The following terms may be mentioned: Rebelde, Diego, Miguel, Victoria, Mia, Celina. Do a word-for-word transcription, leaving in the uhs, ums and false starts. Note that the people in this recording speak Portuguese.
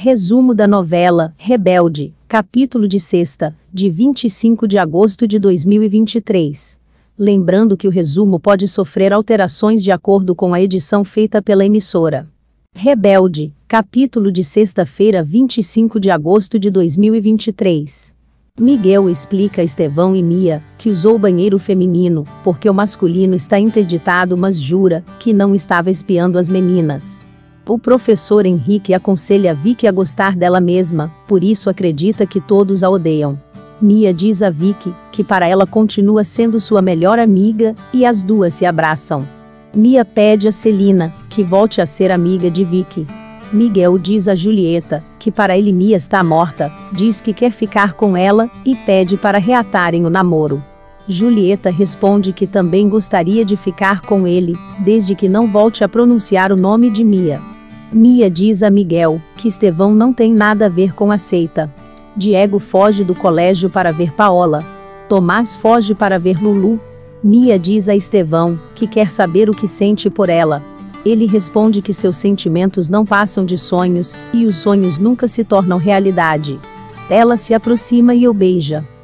Resumo da novela Rebelde, capítulo de sexta, de vinte e cinco de agosto de dois mil e vinte e três. Lembrando que o resumo pode sofrer alterações de acordo com a edição feita pela emissora. Rebelde, capítulo de sexta-feira, vinte e cinco de agosto de dois mil e vinte e três. Miguel explica a Estevão e Mia que usou o banheiro feminino, porque o masculino está interditado, mas jura que não estava espiando as meninas. O professor Henrique aconselha Vicky a gostar dela mesma, por isso acredita que todos a odeiam. Mia diz a Vicky que para ela continua sendo sua melhor amiga, e as duas se abraçam. Mia pede a Celina que volte a ser amiga de Vicky. Miguel diz a Julieta que para ele Mia está morta, diz que quer ficar com ela e pede para reatarem o namoro. Julieta responde que também gostaria de ficar com ele, desde que não volte a pronunciar o nome de Mia. Mia diz a Miguel que Estevão não tem nada a ver com a seita. Diego foge do colégio para ver Paola. Tomás foge para ver Lulu. Mia diz a Estevão que quer saber o que sente por ela. Ele responde que seus sentimentos não passam de sonhos, e os sonhos nunca se tornam realidade. Ela se aproxima e o beija.